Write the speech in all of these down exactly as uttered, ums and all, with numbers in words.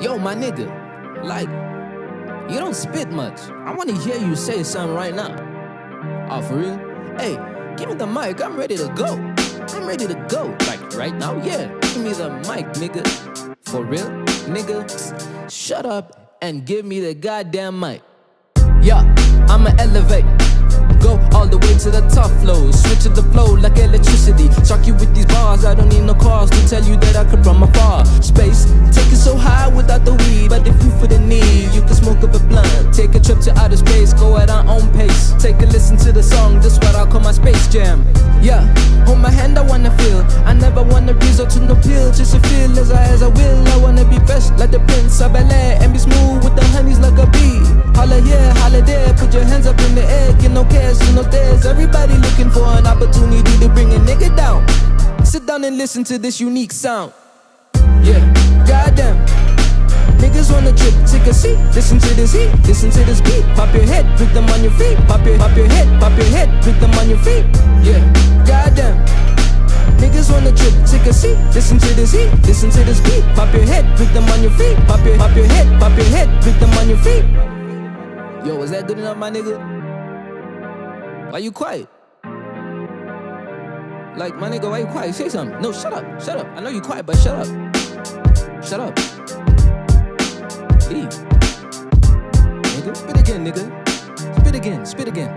yo, my nigga, like, you don't spit much. I want to hear you say something right now. Oh, for real? Hey, give me the mic. I'm ready to go. I'm ready to go. Like, right now? Yeah. Give me the mic, nigga. For real? Nigga, psst, shut up and give me the goddamn mic. Yeah, I'ma elevate. Go all the way to the top flow. Switch to the flow like electricity. Shock you with these bars. I don't need no cars to tell you that I could run my far. Space, take it so high without the weed. But if you for the need, you can smoke up a blunt. Take a trip to outer space, go at our own pace. Take a listen to the song, that's what I call my space jam. Yeah, hold my hand, I wanna feel. I never wanna resort to no pill. Just to feel as I as I will. I wanna be fresh like the Prince of Bel-Air, and be smooth with the honeys like a bee. Holla here, holla there, put your hands up in the air. Get no cares, get no dares. Everybody looking for an opportunity to bring a nigga down. Sit down and listen to this unique sound. Yeah, goddamn. Niggas on a trip, take a seat. Listen to this heat, listen to this beat. Pop your head, put them on your feet. Pop your, pop your head, pop your head, put them on your feet. Yeah, goddamn. Niggas on a trip, take a seat. Listen to this heat, listen to this beat. Pop your head, put them on your feet. Pop your, pop your head, pop your head, put them on your feet. Yo, was that good enough, my nigga? Why you quiet? Like, my nigga, why you quiet? Say something. No, shut up, shut up. I know you quiet, but shut up. Shut up. Hey. Nigga, spit again, nigga. Spit again, spit again.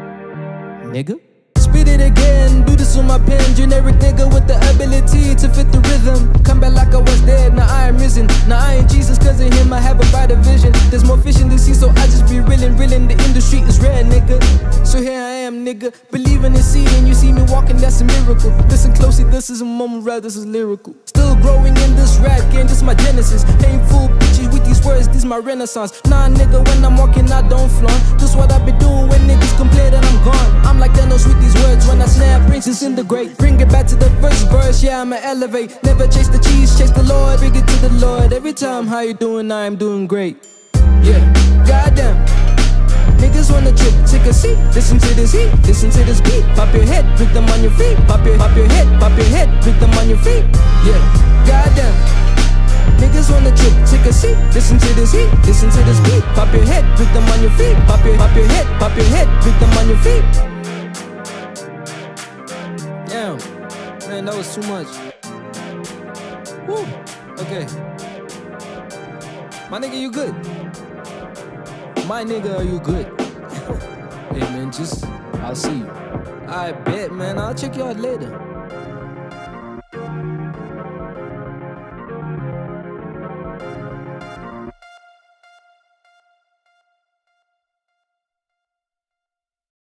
Nigga. Spit it again, do this with my pen. Generic nigga with the ability to fit the rhythm. Come back like I was dead, now I am risen. Now I ain't Jesus, cause in him I have a brighter vision. There's more fish in the sea, so I just be reeling, reeling. The industry is rare, nigga. So here I am, nigga, believing and seeing. You see me walking, that's a miracle. Listen closely, this is a moment, rather this is lyrical. Still growing in this rap game, this my genesis. Painful bitches with these words, this my renaissance. Nah, nigga, when I'm walking, I don't flaunt. This what I be doing when niggas complain that I'm gone. I'm like Thanos with these words, when I snap, brings us in the great. Bring it back to the first verse, yeah, I'ma elevate. Never chase the cheese, chase the Lord, bring it to the Lord. Every time, how you doing? I am doing great. Yeah, goddamn. Niggas on a trip, take a seat. Listen to this heat, listen to this beat. Pop your head, put them on your feet. Pop your, pop your head, pop your head, put them on your feet. Yeah, goddamn. Niggas on a trip, take a seat. Listen to this heat, listen to this beat. Pop your head, put them on your feet. Pop your, pop your head, pop your head, put them on your feet. Damn, man, that was too much. Woo, okay. My nigga, you good? My nigga, are you good? Hey man, just, I'll see you. I bet, man, I'll check you out later.